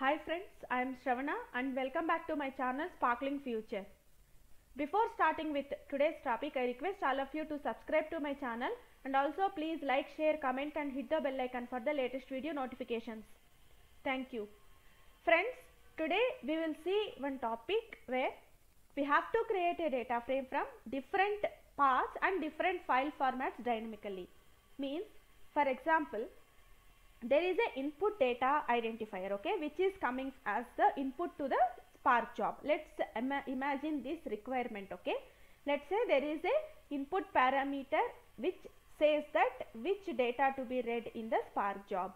Hi friends, I am Shravana and welcome back to my channel Sparkling Future. Before starting with today's topic, I request all of you to subscribe to my channel and also please like, share, comment and hit the bell icon for the latest video notifications. Thank you. Friends, today we will see one topic where we have to create a data frame from different paths and different file formats dynamically. Means, for example, there is an input data identifier, okay, which is coming as the input to the Spark job. Let's imagine this requirement, okay. Let's say there is a input parameter which says that which data to be read in the Spark job,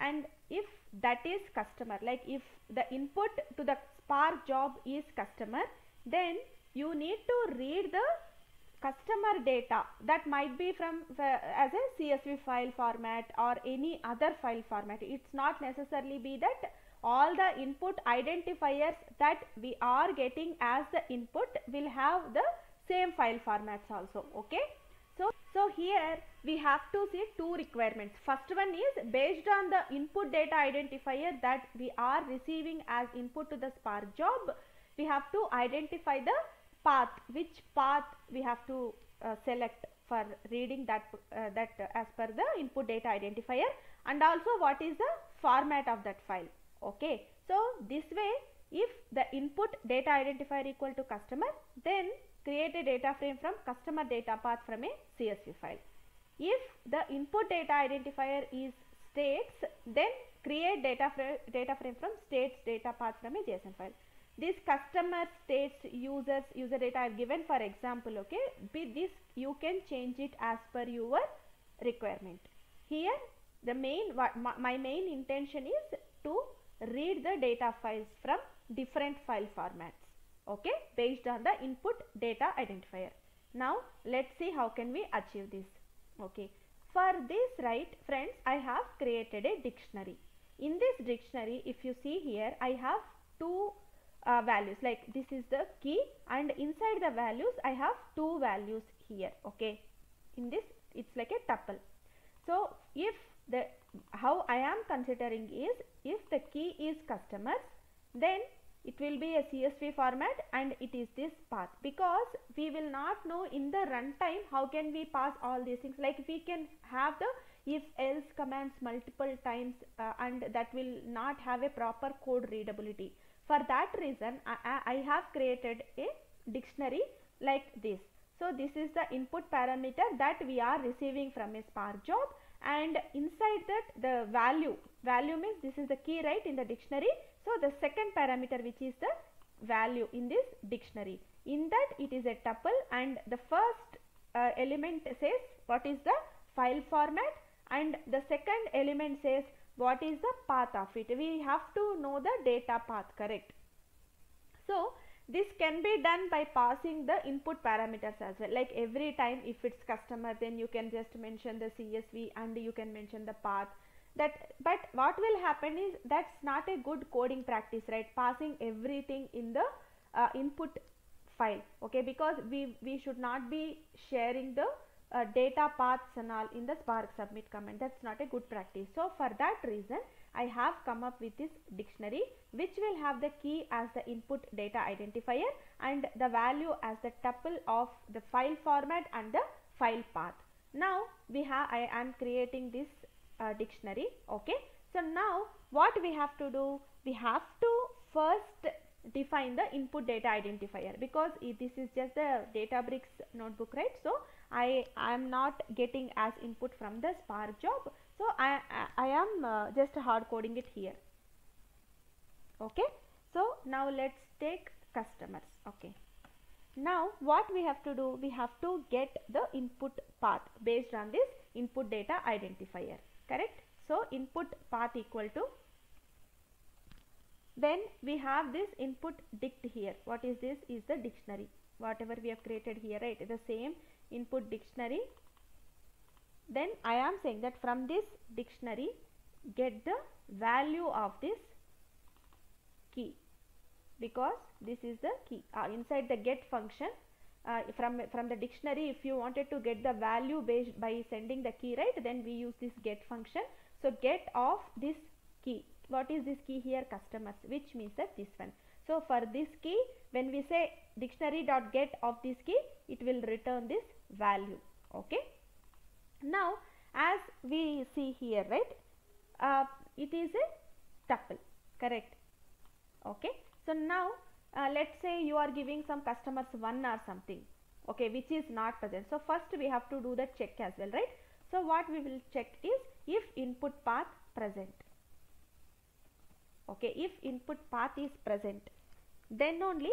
and if that is customer, like if the input to the Spark job is customer, then you need to read the customer data that might be from as a CSV file format or any other file format. It's not necessarily be that all the input identifiers that we are getting as the input will have the same file formats also, okay. So here we have to see two requirements. First one is based on the input data identifier that we are receiving as input to the Spark job, we have to identify the path, which path we have to select for reading that as per the input data identifier, and also what is the format of that file, okay. So this way, if the input data identifier equal to customer, then create a data frame from customer data path from a CSV file. If the input data identifier is states, then create data frame from states data path from a JSON file. This customer, states, users, user data I've given for example, okay. With this you can change it as per your requirement. Here the my main intention is to read the data files from different file formats, okay, based on the input data identifier. Now let's see how can we achieve this, okay. For this, right friends, I have created a dictionary. In this dictionary, if you see here, I have two values, like this is the key, and inside the values I have two values here, okay. In this it's like a tuple. So if the how I am considering is, if the key is customers, then it will be a CSV format and it is this path, because we will not know in the runtime how can we pass all these things, like we can have the if else commands multiple times and that will not have a proper code readability. For that reason, I have created a dictionary like this. So this is the input parameter that we are receiving from a Spark job, and inside that the value means this is the key, right, in the dictionary. So the second parameter, which is the value in this dictionary, in that it is a tuple, and the first element says what is the file format, and the second element says what is the path of it. We have to know the data path, correct. So this can be done by passing the input parameters as well, like every time if it's customer, then you can just mention the CSV and you can mention the path. But what will happen is that's not a good coding practice, right, passing everything in the input file, okay, because we should not be sharing the data paths and all in the Spark submit command. That's not a good practice. So for that reason, I have come up with this dictionary which will have the key as the input data identifier and the value as the tuple of the file format and the file path. Now I am creating this dictionary, okay. So now what we have to do, we have to first define the input data identifier, because this is just the Databricks notebook, right. So I am not getting as input from the Spark job, so I am just hard coding it here, okay. So now let's take customers, okay. Now what we have to do, we have to get the input path based on this input data identifier, correct. So input path equal to, then we have this input dict here. What is this? Is the dictionary, whatever we have created here, right, the same input dictionary. Then I am saying that from this dictionary get the value of this key, because this is the key. Inside the get function, from the dictionary, if you wanted to get the value based by sending the key, right, then we use this get function. So get of this key what is this key here? Customers, which means that this one. So for this key, when we say dictionary.get of this key, it will return this value. Okay. Now as we see here, right, it is a tuple, correct? Okay. So now let's say you are giving some customers 1 or something, okay, which is not present. So first we have to do the check as well, right? So what we will check is if input path present. Okay, if input path is present, then only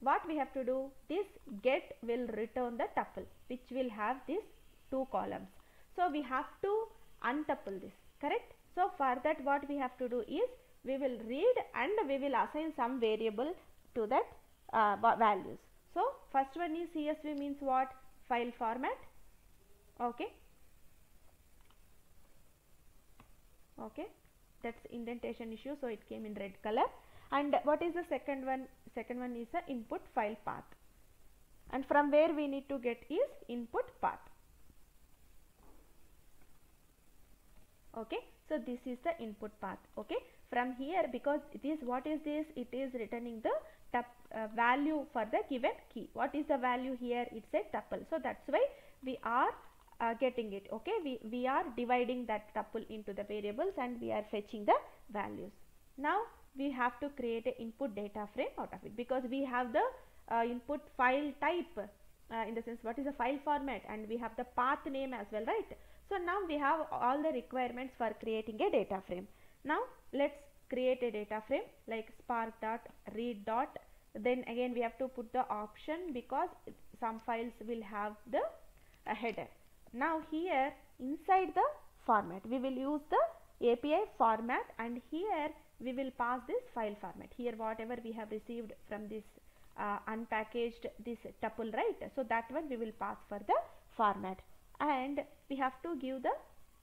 what we have to do, this get will return the tuple which will have these 2 columns. So we have to untuple this, correct? So for that what we have to do is we will read and we will assign some variable to that values. So first one is CSV, means what? File format. Okay. Okay, that's indentation issue, so it came in red color. And what is the second one? Second one is the input file path, and from where we need to get is input path. Okay, so this is the input path. Okay, from here, because it is, what is this? It is returning the value for the given key. What is the value here? It's a tuple, so that's why we are getting it. Okay, we are dividing that tuple into the variables and we are fetching the values. Now we have to create an input data frame out of it, because we have the input file type, in the sense what is the file format, and we have the path name as well, right? So now we have all the requirements for creating a data frame. Now let's create a data frame like spark.read. Then again we have to put the option, because some files will have the header. Now here inside the format we will use the API format, and here we will pass this file format. Here whatever we have received from this unpackaged this tuple, right? So that one we will pass for the format, and we have to give the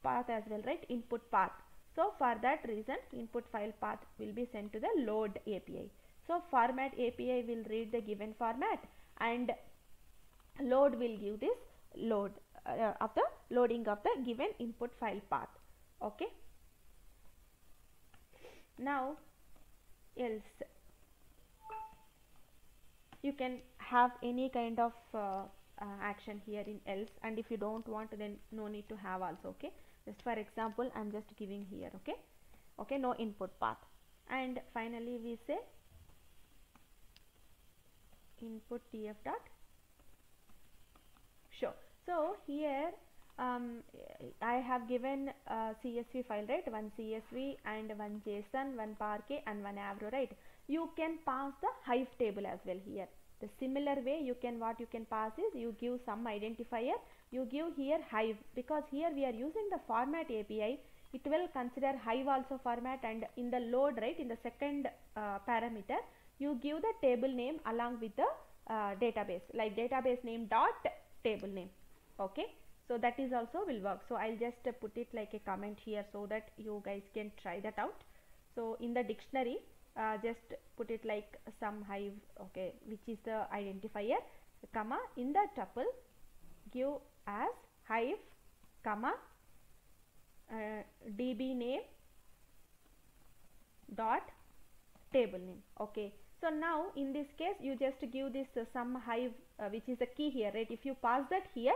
path as well, right? Input path. So for that reason input file path will be sent to the load API. So format API will read the given format, and load will give this load of the loading of the given input file path. Okay, now else you can have any kind of action here in else, and if you don't want, then no need to have also. Okay, just for example I'm just giving here. Okay, okay, no input path, and finally we say input tf dot show. So here I have given CSV file, right? 1 CSV and 1 JSON, 1 Parquet and 1 Avro, right? You can pass the Hive table as well here. The similar way you can, what you can pass is you give some identifier, you give here Hive, because here we are using the format API. It will consider Hive also format, and in the load, right, in the second parameter, you give the table name along with the database, like database name dot table name. Okay, so that is also will work. So I'll just put it like a comment here so that you guys can try that out. So in the dictionary just put it like some Hive, okay, which is the identifier, comma, in the tuple give as Hive, comma, db name dot table name. Okay, so now in this case you just give this some Hive which is the key here, right? If you pass that here,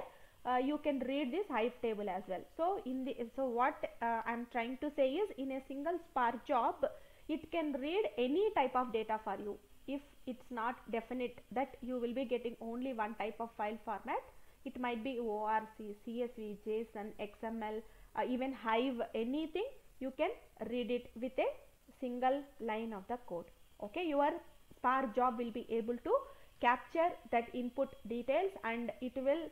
you can read this Hive table as well. So in the, so what I'm trying to say is, in a single Spark job it can read any type of data for you. If it's not definite that you will be getting only one type of file format, it might be ORC, CSV, JSON, XML, even Hive, anything you can read it with a single line of the code. Okay, your Spark job will be able to capture that input details, and it will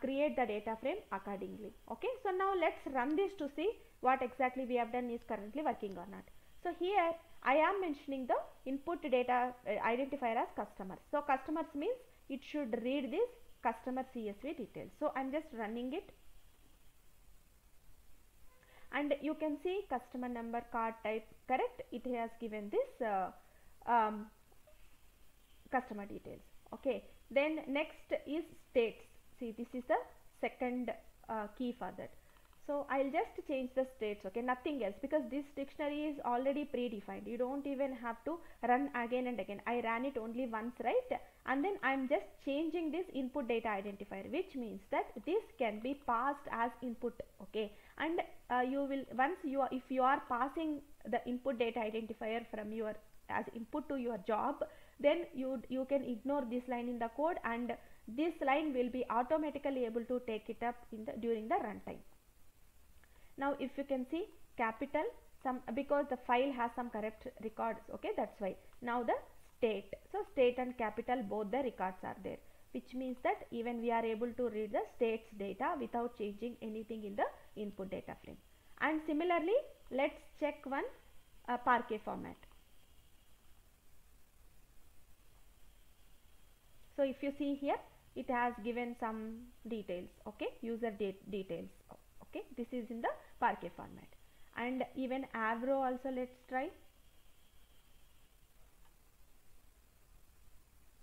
create the data frame accordingly. Okay, so now let's run this to see what exactly we have done is currently working or not. So here I am mentioning the input data identifier as customers. So customers means it should read this customer CSV details. So I'm just running it, and you can see customer number, card type, correct? It has given this customer details. Okay, then next is states. See, this is the second key for that. So I'll just change the states, okay, nothing else, because this dictionary is already predefined. You don't even have to run again and again. I ran it only once, right? And then I'm just changing this input data identifier, which means that this can be passed as input, okay? And you will, once you are, if you are passing the input data identifier from your as input to your job, then you can ignore this line in the code, and this line will be automatically able to take it up in the during the runtime. Now if you can see capital some, because the file has some correct records, okay, that's why. Now the state, so state and capital, both the records are there, which means that even we are able to read the states data without changing anything in the input data frame. And similarly, let's check one Parquet format. So if you see here, it has given some details, okay, user details, okay, this is in the Parquet format. And even Avro also, let's try.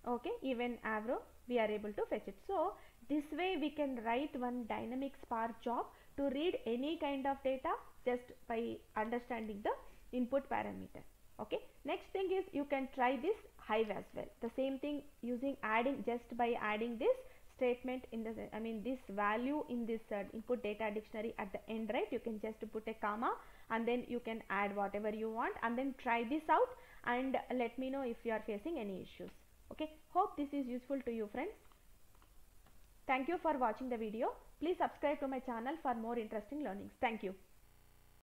Okay, even Avro we are able to fetch it. So this way we can write one dynamic Spark job to read any kind of data just by understanding the input parameter. Okay, next thing is you can try this Hive as well, the same thing, using adding, just by adding this statement in the, I mean this value in this input data dictionary at the end, right? You can just put a comma and then you can add whatever you want, and then try this out and let me know if you are facing any issues. Okay, hope this is useful to you, friends. Thank you for watching the video. Please subscribe to my channel for more interesting learnings. Thank you.